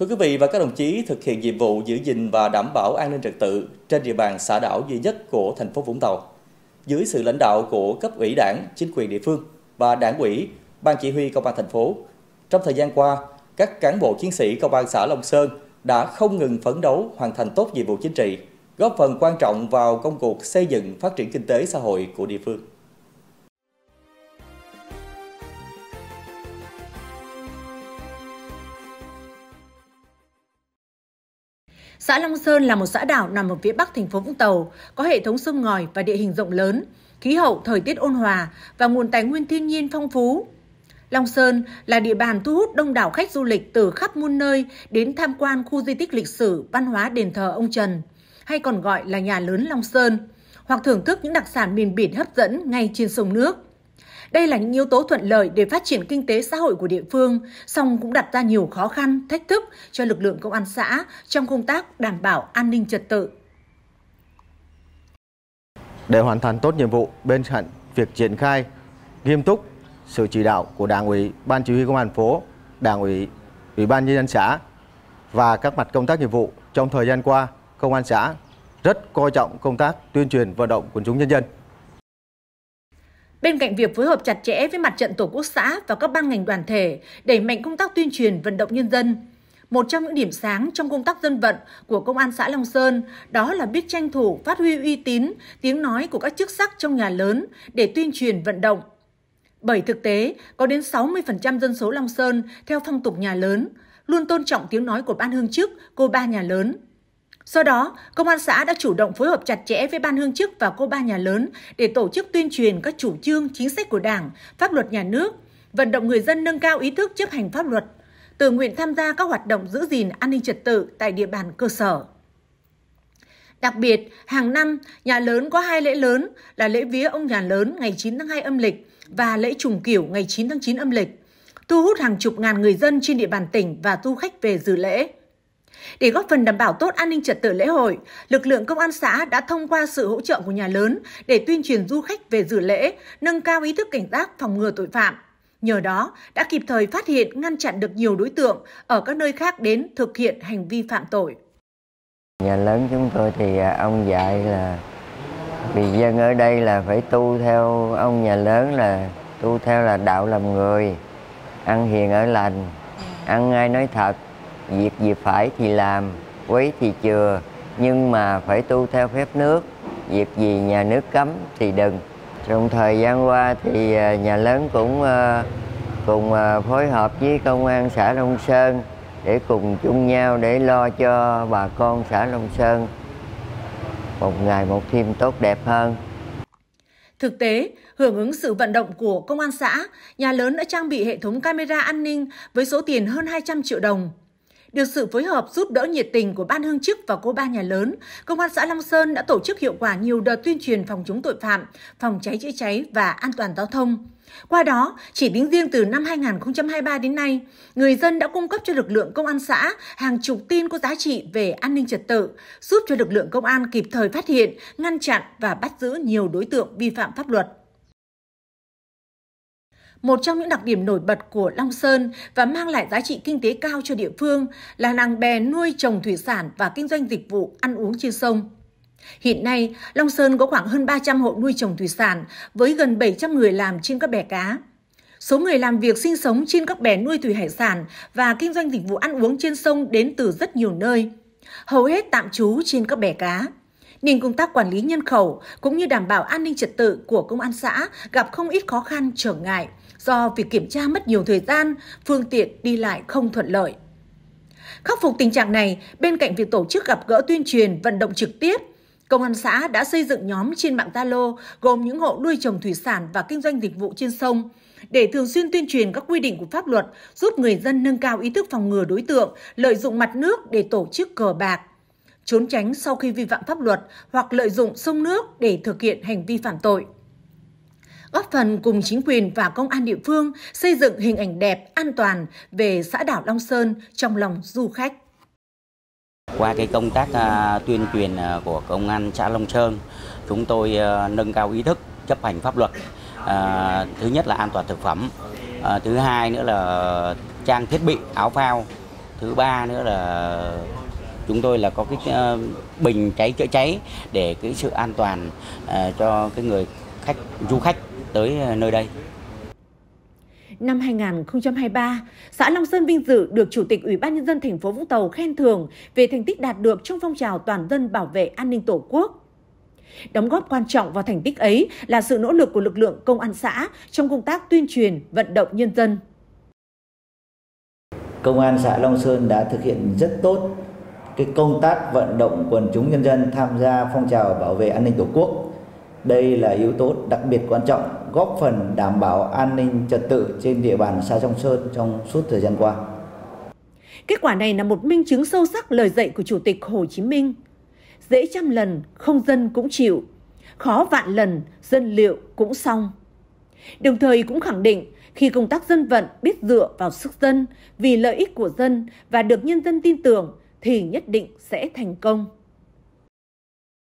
Thưa quý vị và các đồng chí, thực hiện nhiệm vụ giữ gìn và đảm bảo an ninh trật tự trên địa bàn xã đảo duy nhất của thành phố Vũng Tàu, dưới sự lãnh đạo của cấp ủy Đảng, chính quyền địa phương và Đảng ủy, Ban Chỉ huy Công an thành phố, trong thời gian qua, các cán bộ chiến sĩ Công an xã Long Sơn đã không ngừng phấn đấu hoàn thành tốt nhiệm vụ chính trị, góp phần quan trọng vào công cuộc xây dựng phát triển kinh tế xã hội của địa phương. Xã Long Sơn là một xã đảo nằm ở phía bắc thành phố Vũng Tàu, có hệ thống sông ngòi và địa hình rộng lớn, khí hậu thời tiết ôn hòa và nguồn tài nguyên thiên nhiên phong phú. Long Sơn là địa bàn thu hút đông đảo khách du lịch từ khắp muôn nơi đến tham quan khu di tích lịch sử văn hóa đền thờ ông Trần, hay còn gọi là nhà lớn Long Sơn, hoặc thưởng thức những đặc sản miền biển hấp dẫn ngay trên sông nước. Đây là những yếu tố thuận lợi để phát triển kinh tế xã hội của địa phương, song cũng đặt ra nhiều khó khăn, thách thức cho lực lượng công an xã trong công tác đảm bảo an ninh trật tự. Để hoàn thành tốt nhiệm vụ, bên cạnh việc triển khai nghiêm túc sự chỉ đạo của Đảng ủy, Ban Chỉ huy Công an thành phố, Đảng ủy, Ủy ban Nhân dân xã và các mặt công tác nhiệm vụ, trong thời gian qua, Công an xã rất coi trọng công tác tuyên truyền vận động quần chúng nhân dân. Bên cạnh việc phối hợp chặt chẽ với Mặt trận Tổ quốc xã và các ban ngành đoàn thể, đẩy mạnh công tác tuyên truyền vận động nhân dân, một trong những điểm sáng trong công tác dân vận của Công an xã Long Sơn đó là biết tranh thủ phát huy uy tín, tiếng nói của các chức sắc trong nhà lớn để tuyên truyền vận động. Bởi thực tế, có đến 60% dân số Long Sơn theo phong tục nhà lớn, luôn tôn trọng tiếng nói của ban hương chức, cô ba nhà lớn. Do đó, Công an xã đã chủ động phối hợp chặt chẽ với ban hương chức và cô ba nhà lớn để tổ chức tuyên truyền các chủ trương, chính sách của Đảng, pháp luật nhà nước, vận động người dân nâng cao ý thức chấp hành pháp luật, tự nguyện tham gia các hoạt động giữ gìn an ninh trật tự tại địa bàn cơ sở. Đặc biệt, hàng năm, nhà lớn có hai lễ lớn là lễ vía ông nhà lớn ngày 9 tháng 2 âm lịch và lễ trùng kiểu ngày 9 tháng 9 âm lịch, thu hút hàng chục ngàn người dân trên địa bàn tỉnh và du khách về dự lễ. Để góp phần đảm bảo tốt an ninh trật tự lễ hội, lực lượng công an xã đã thông qua sự hỗ trợ của nhà lớn để tuyên truyền du khách về dự lễ, nâng cao ý thức cảnh giác phòng ngừa tội phạm. Nhờ đó, đã kịp thời phát hiện, ngăn chặn được nhiều đối tượng ở các nơi khác đến thực hiện hành vi phạm tội. Nhà lớn chúng tôi thì ông dạy là vì dân ở đây là phải tu theo ông nhà lớn, là tu theo là đạo làm người, ăn hiền ở lành, ăn ngay nói thật. Việc gì phải thì làm, quấy thì chừa, nhưng mà phải tu theo phép nước. Việc gì nhà nước cấm thì đừng. Trong thời gian qua thì nhà lớn cũng cùng phối hợp với công an xã Long Sơn để cùng chung nhau để lo cho bà con xã Long Sơn một ngày một thêm tốt đẹp hơn. Thực tế, hưởng ứng sự vận động của công an xã, nhà lớn đã trang bị hệ thống camera an ninh với số tiền hơn 200 triệu đồng. Được sự phối hợp giúp đỡ nhiệt tình của ban hương chức và cô ba nhà lớn, Công an xã Long Sơn đã tổ chức hiệu quả nhiều đợt tuyên truyền phòng chống tội phạm, phòng cháy chữa cháy và an toàn giao thông. Qua đó, chỉ tính riêng từ năm 2023 đến nay, người dân đã cung cấp cho lực lượng công an xã hàng chục tin có giá trị về an ninh trật tự, giúp cho lực lượng công an kịp thời phát hiện, ngăn chặn và bắt giữ nhiều đối tượng vi phạm pháp luật. Một trong những đặc điểm nổi bật của Long Sơn và mang lại giá trị kinh tế cao cho địa phương là làng bè nuôi trồng thủy sản và kinh doanh dịch vụ ăn uống trên sông. Hiện nay, Long Sơn có khoảng hơn 300 hộ nuôi trồng thủy sản với gần 700 người làm trên các bè cá. Số người làm việc sinh sống trên các bè nuôi thủy hải sản và kinh doanh dịch vụ ăn uống trên sông đến từ rất nhiều nơi, hầu hết tạm trú trên các bè cá. Nên công tác quản lý nhân khẩu cũng như đảm bảo an ninh trật tự của công an xã gặp không ít khó khăn trở ngại do việc kiểm tra mất nhiều thời gian, phương tiện đi lại không thuận lợi. Khắc phục tình trạng này, bên cạnh việc tổ chức gặp gỡ tuyên truyền, vận động trực tiếp, Công an xã đã xây dựng nhóm trên mạng Zalo gồm những hộ nuôi trồng thủy sản và kinh doanh dịch vụ trên sông để thường xuyên tuyên truyền các quy định của pháp luật, giúp người dân nâng cao ý thức phòng ngừa đối tượng lợi dụng mặt nước để tổ chức cờ bạc, trốn tránh sau khi vi phạm pháp luật hoặc lợi dụng sông nước để thực hiện hành vi phạm tội. Góp phần cùng chính quyền và công an địa phương xây dựng hình ảnh đẹp, an toàn về xã đảo Long Sơn trong lòng du khách. Qua cái công tác tuyên truyền của công an xã Long Sơn, chúng tôi nâng cao ý thức chấp hành pháp luật. Thứ nhất là an toàn thực phẩm, thứ hai nữa là trang thiết bị áo phao Thứ ba nữa là chúng tôi là có cái bình cháy chữa cháy để cái sự an toàn cho cái người du khách tới nơi đây. Năm 2023, xã Long Sơn vinh dự được Chủ tịch Ủy ban Nhân dân thành phố Vũng Tàu khen thưởng về thành tích đạt được trong phong trào toàn dân bảo vệ an ninh Tổ quốc. Đóng góp quan trọng vào thành tích ấy là sự nỗ lực của lực lượng công an xã trong công tác tuyên truyền, vận động nhân dân. Công an xã Long Sơn đã thực hiện rất tốt cái công tác vận động quần chúng nhân dân tham gia phong trào bảo vệ an ninh Tổ quốc. Đây là yếu tố đặc biệt quan trọng góp phần đảm bảo an ninh trật tự trên địa bàn xã Long Sơn trong suốt thời gian qua. Kết quả này là một minh chứng sâu sắc lời dạy của Chủ tịch Hồ Chí Minh. Dễ trăm lần, không dân cũng chịu. Khó vạn lần, dân liệu cũng xong. Đồng thời cũng khẳng định, khi công tác dân vận biết dựa vào sức dân, vì lợi ích của dân và được nhân dân tin tưởng, thì nhất định sẽ thành công.